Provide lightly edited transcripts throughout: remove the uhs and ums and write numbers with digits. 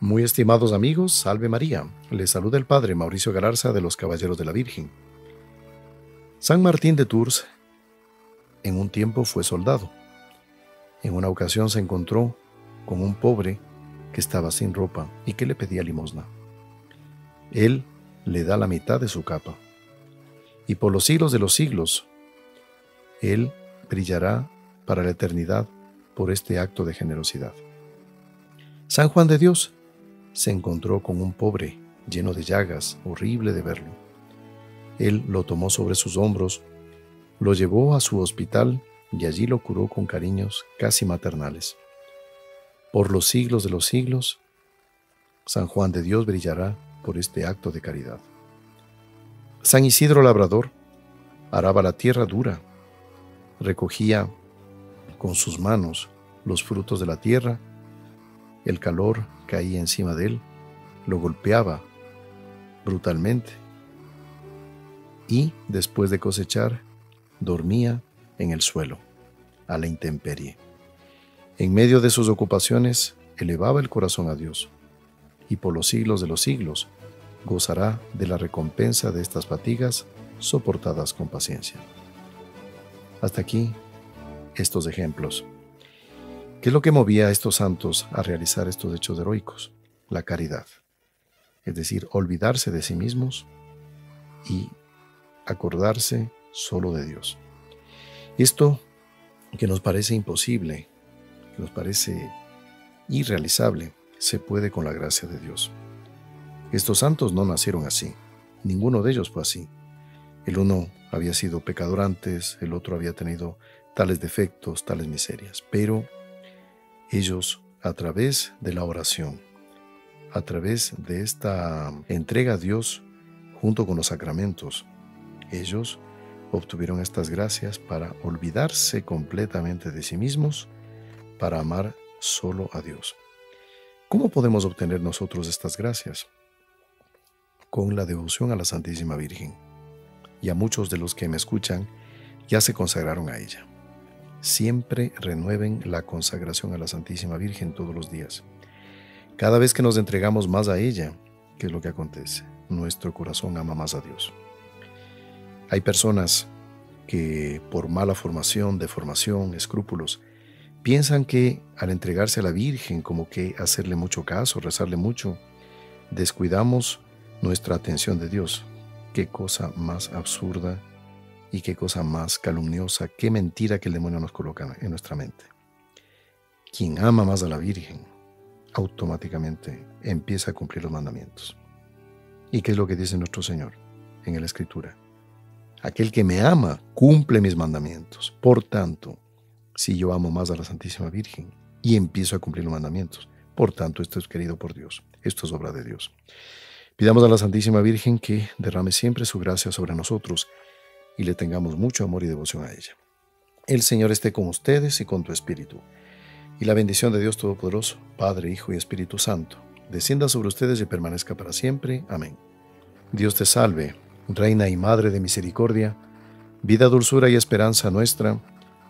Muy estimados amigos, salve María. Les saluda el Padre Mauricio Galarza de los Caballeros de la Virgen. San Martín de Tours en un tiempo fue soldado. En una ocasión se encontró con un pobre que estaba sin ropa y que le pedía limosna. Él le da la mitad de su capa. Y por los siglos de los siglos, Él brillará para la eternidad por este acto de generosidad. San Juan de Dios se encontró con un pobre lleno de llagas, horrible de verlo. Él lo tomó sobre sus hombros, lo llevó a su hospital y allí lo curó con cariños casi maternales. Por los siglos de los siglos, San Juan de Dios brillará por este acto de caridad. San Isidro Labrador araba la tierra dura, recogía con sus manos los frutos de la tierra, el calor caía encima de él, lo golpeaba brutalmente y después de cosechar dormía en el suelo, a la intemperie. En medio de sus ocupaciones elevaba el corazón a Dios y por los siglos de los siglos gozará de la recompensa de estas fatigas soportadas con paciencia. Hasta aquí estos ejemplos. ¿Qué es lo que movía a estos santos a realizar estos hechos heroicos? La caridad, es decir, olvidarse de sí mismos y acordarse solo de Dios. Esto que nos parece imposible, que nos parece irrealizable, se puede con la gracia de Dios. Estos santos no nacieron así, ninguno de ellos fue así. El uno había sido pecador antes, el otro había tenido tales defectos, tales miserias, pero ellos, a través de la oración, a través de esta entrega a Dios, junto con los sacramentos, ellos obtuvieron estas gracias para olvidarse completamente de sí mismos, para amar solo a Dios. ¿Cómo podemos obtener nosotros estas gracias? Con la devoción a la Santísima Virgen. Y a muchos de los que me escuchan ya se consagraron a ella. Siempre renueven la consagración a la Santísima Virgen todos los días. Cada vez que nos entregamos más a ella, ¿qué es lo que acontece? Nuestro corazón ama más a Dios. Hay personas que por mala formación, deformación, escrúpulos, piensan que al entregarse a la Virgen, como que hacerle mucho caso, rezarle mucho, descuidamos nuestra atención de Dios. Qué cosa más absurda y qué cosa más calumniosa, qué mentira que el demonio nos coloca en nuestra mente. Quien ama más a la Virgen, automáticamente empieza a cumplir los mandamientos. ¿Y qué es lo que dice nuestro Señor en la Escritura? Aquel que me ama cumple mis mandamientos. Por tanto, si yo amo más a la Santísima Virgen y empiezo a cumplir los mandamientos, por tanto, esto es querido por Dios, esto es obra de Dios. Pidamos a la Santísima Virgen que derrame siempre su gracia sobre nosotros y le tengamos mucho amor y devoción a ella. El Señor esté con ustedes y con tu espíritu. Y la bendición de Dios Todopoderoso, Padre, Hijo y Espíritu Santo, descienda sobre ustedes y permanezca para siempre. Amén. Dios te salve, Reina y Madre de misericordia, vida, dulzura y esperanza nuestra.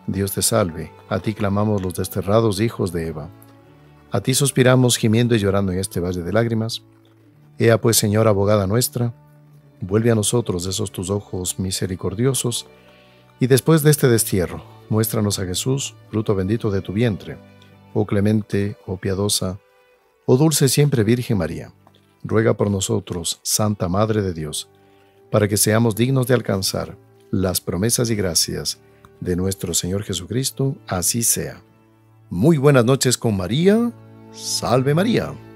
Dios te salve, a ti clamamos los desterrados hijos de Eva. A ti suspiramos gimiendo y llorando en este valle de lágrimas. Ea pues, Señora, abogada nuestra, vuelve a nosotros esos tus ojos misericordiosos, y después de este destierro, muéstranos a Jesús, fruto bendito de tu vientre. Oh clemente, oh piadosa, oh dulce siempre Virgen María, ruega por nosotros, Santa Madre de Dios, para que seamos dignos de alcanzar las promesas y gracias de nuestro Señor Jesucristo. Así sea. Muy buenas noches con María. Salve María.